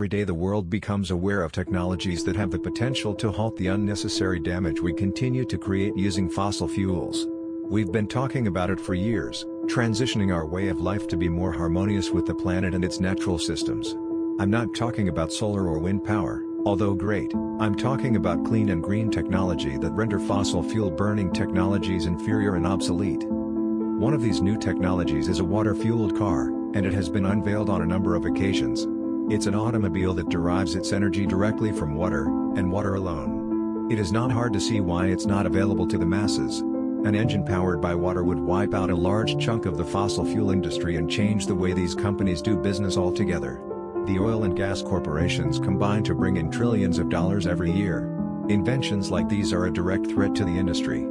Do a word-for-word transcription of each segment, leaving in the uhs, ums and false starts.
every day the world becomes aware of technologies that have the potential to halt the unnecessary damage we continue to create using fossil fuels. We've been talking about it for years, transitioning our way of life to be more harmonious with the planet and its natural systems. I'm not talking about solar or wind power, although great, I'm talking about clean and green technology that render fossil fuel burning technologies inferior and obsolete. One of these new technologies is a water-fueled car, and it has been unveiled on a number of occasions. It's an automobile that derives its energy directly from water, and water alone. It is not hard to see why it's not available to the masses. An engine powered by water would wipe out a large chunk of the fossil fuel industry and change the way these companies do business altogether. The oil and gas corporations combine to bring in trillions of dollars every year. Inventions like these are a direct threat to the industry.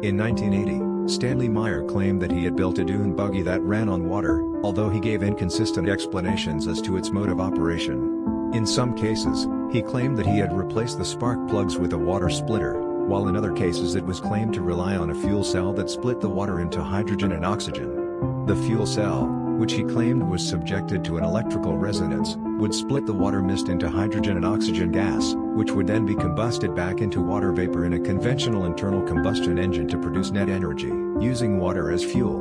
In nineteen eighty, Stanley Meyer claimed that he had built a dune buggy that ran on water, although he gave inconsistent explanations as to its mode of operation. In some cases, he claimed that he had replaced the spark plugs with a water splitter, while in other cases it was claimed to rely on a fuel cell that split the water into hydrogen and oxygen. The fuel cell, which he claimed was subjected to an electrical resonance, would split the water mist into hydrogen and oxygen gas, which would then be combusted back into water vapor in a conventional internal combustion engine to produce net energy, using water as fuel.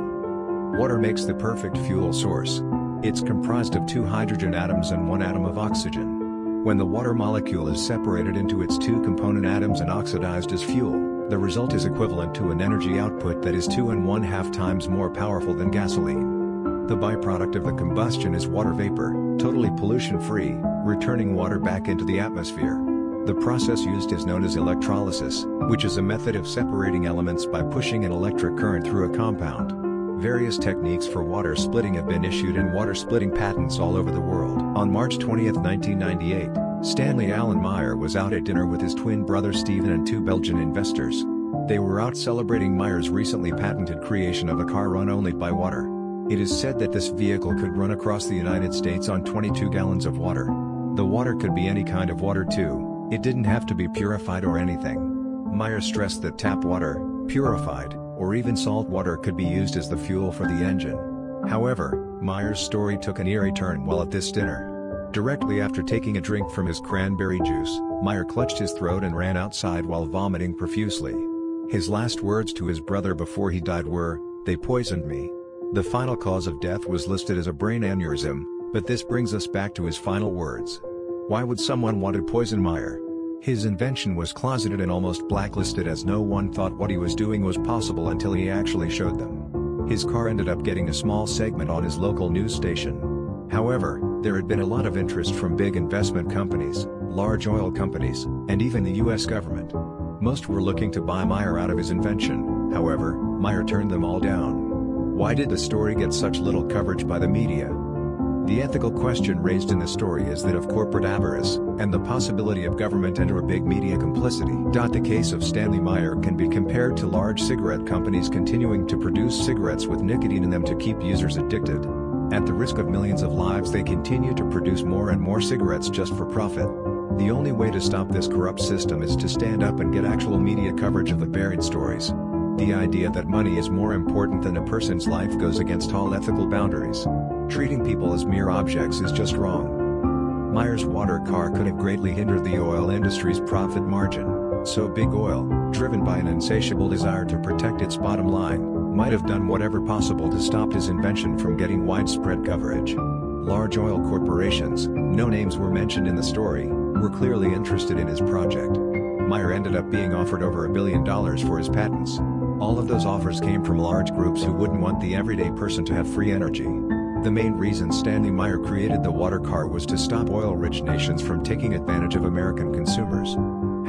Water makes the perfect fuel source. It's comprised of two hydrogen atoms and one atom of oxygen. When the water molecule is separated into its two component atoms and oxidized as fuel, the result is equivalent to an energy output that is two and one half times more powerful than gasoline. The byproduct of the combustion is water vapor, totally pollution-free, returning water back into the atmosphere. The process used is known as electrolysis, which is a method of separating elements by pushing an electric current through a compound. Various techniques for water splitting have been issued in water splitting patents all over the world. On March twentieth nineteen ninety-eight, Stanley Allen Meyer was out at dinner with his twin brother Stephen and two Belgian investors. They were out celebrating Meyer's recently patented creation of a car run only by water. It is said that this vehicle could run across the United States on twenty-two gallons of water. The water could be any kind of water too, it didn't have to be purified or anything. Meyer stressed that tap water, purified, or even salt water could be used as the fuel for the engine. However, Meyer's story took an eerie turn while at this dinner. Directly after taking a drink from his cranberry juice, Meyer clutched his throat and ran outside while vomiting profusely. His last words to his brother before he died were, "They poisoned me." The final cause of death was listed as a brain aneurysm, but this brings us back to his final words. Why would someone want to poison Meyer? His invention was closeted and almost blacklisted as no one thought what he was doing was possible until he actually showed them. His car ended up getting a small segment on his local news station. However, there had been a lot of interest from big investment companies, large oil companies, and even the U S government. Most were looking to buy Meyer out of his invention, however, Meyer turned them all down. Why did the story get such little coverage by the media? The ethical question raised in the story is that of corporate avarice, and the possibility of government and/or big media complicity. The case of Stanley Meyer can be compared to large cigarette companies continuing to produce cigarettes with nicotine in them to keep users addicted. At the risk of millions of lives, they continue to produce more and more cigarettes just for profit. The only way to stop this corrupt system is to stand up and get actual media coverage of the buried stories. The idea that money is more important than a person's life goes against all ethical boundaries. Treating people as mere objects is just wrong. Meyer's water car could have greatly hindered the oil industry's profit margin, so big oil, driven by an insatiable desire to protect its bottom line, might have done whatever possible to stop his invention from getting widespread coverage. Large oil corporations, no names were mentioned in the story, were clearly interested in his project. Meyer ended up being offered over a billion dollars for his patents. All of those offers came from large groups who wouldn't want the everyday person to have free energy. The main reason Stanley Meyer created the water car was to stop oil-rich nations from taking advantage of American consumers.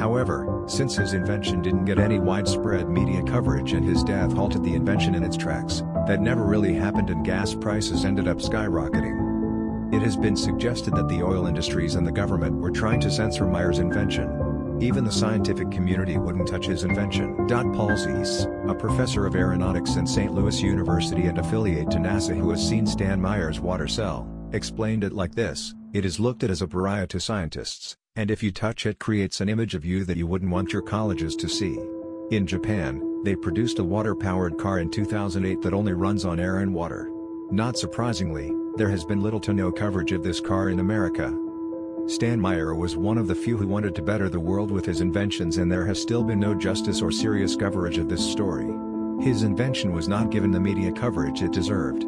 However, since his invention didn't get any widespread media coverage and his death halted the invention in its tracks, that never really happened and gas prices ended up skyrocketing. It has been suggested that the oil industries and the government were trying to censor Meyer's invention. Even the scientific community wouldn't touch his invention. Paul Zeiss, a professor of aeronautics in Saint Louis University and affiliate to NASA who has seen Stan Meyer's water cell, explained it like this: it is looked at as a pariah to scientists, and if you touch it creates an image of you that you wouldn't want your colleges to see. In Japan, They produced a water-powered car in two thousand eight that only runs on air and water. Not surprisingly, there has been little to no coverage of this car in America. Stan Meyer was one of the few who wanted to better the world with his inventions, and there has still been no justice or serious coverage of this story. His invention was not given the media coverage it deserved.